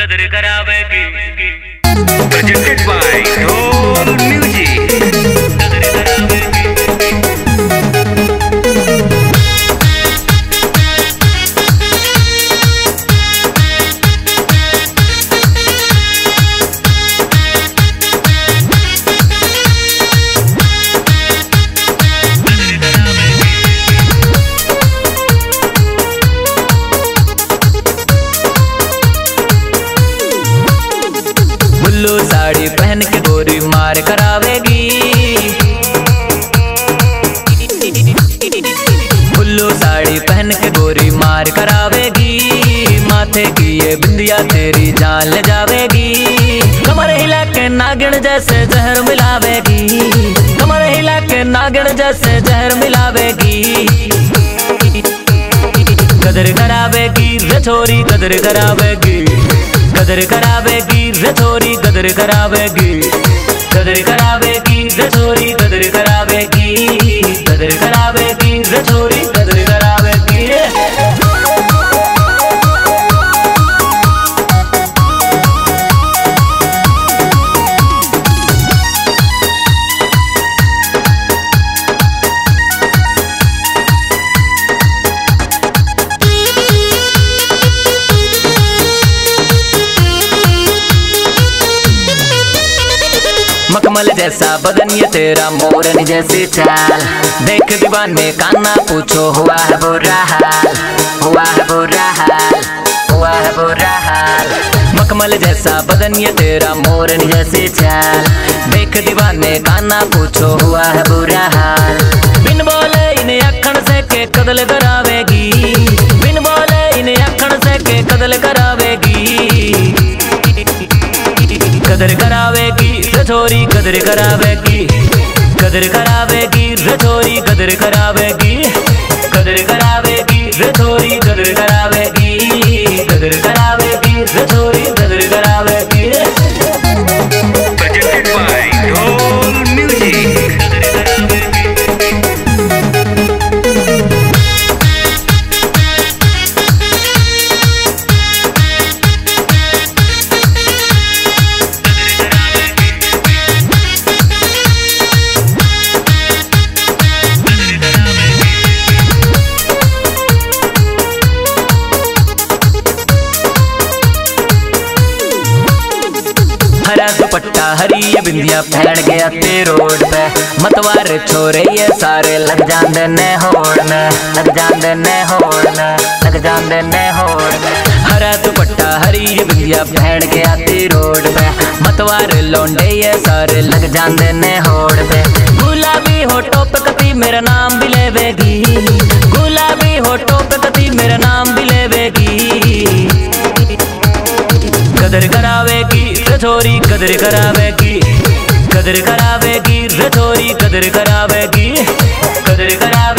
गदर करावेगी presented by Dhol music. गदर करावेगी साड़ी पहन के गोरी मार करावेगी, बुल्लू साड़ी पहन के गोरी मार करावेगी। माथे की ये बिंदिया तेरी जान ले जावेगी, कमर हिला के नागिन जैसे जहर मिलावेगी, कमर हिला के नागिन जैसे जहर मिलावेगी। गदर करावेगी रे छोरी गदर करावेगी, गदर करावेगी रे छोरी गदर करावेगी, गदर करावेगी रे छोरी गदर करावेगी, गदर करावेगी रे छोरी गदर करावेगी। मखमल जैसा बदन ये तेरा मोरन जैसी चाल, देख दीवाने काना पूछो हुआ है बुरा हाल, हुआ है बुरा हाल, हुआ है बुरा हाल। मखमल जैसा बदन ये तेरा मोरन जैसी चाल, देख दीवाने काना पूछो हुआ है बुरा हाल। बिन बोले इन अखण से के कदल करावेगी, बिन बोले इन अखण से के कदल करावेगी। गदर करावेगी रे छोरी गदर करावेगी, गदर करावेगी रे छोरी गदर करावेगी, गदर करावेगी रे छोरी गदर करावेगी, गदर करावेगी रे छोरी गदर करावेगी। Presented by Dhol music. हरा दुपट्टा हरी बिंदिया फैल गया ते रोड पे, मतवार छोरे ये सारे लग जांदे ने होड़ में, लग जांदे ने होड़ में, लग जांदे ने होड़ में। हरा दुपट्टा हरी बिंदिया फैल गया ते रोड पे, मतवार लौंडे ये सारे लग जांदे ने होड़ पे। गुलाबी होठों पे कभी मेरा नाम भी लेवेगी, गुलाबी होठों पे कभी मेरा नाम भी लेवेगी। गदर करावेगी रे छोरी गदर करावेगी, गदर करावेगी रे छोरी गदर करावेगी, गदर करावेगी।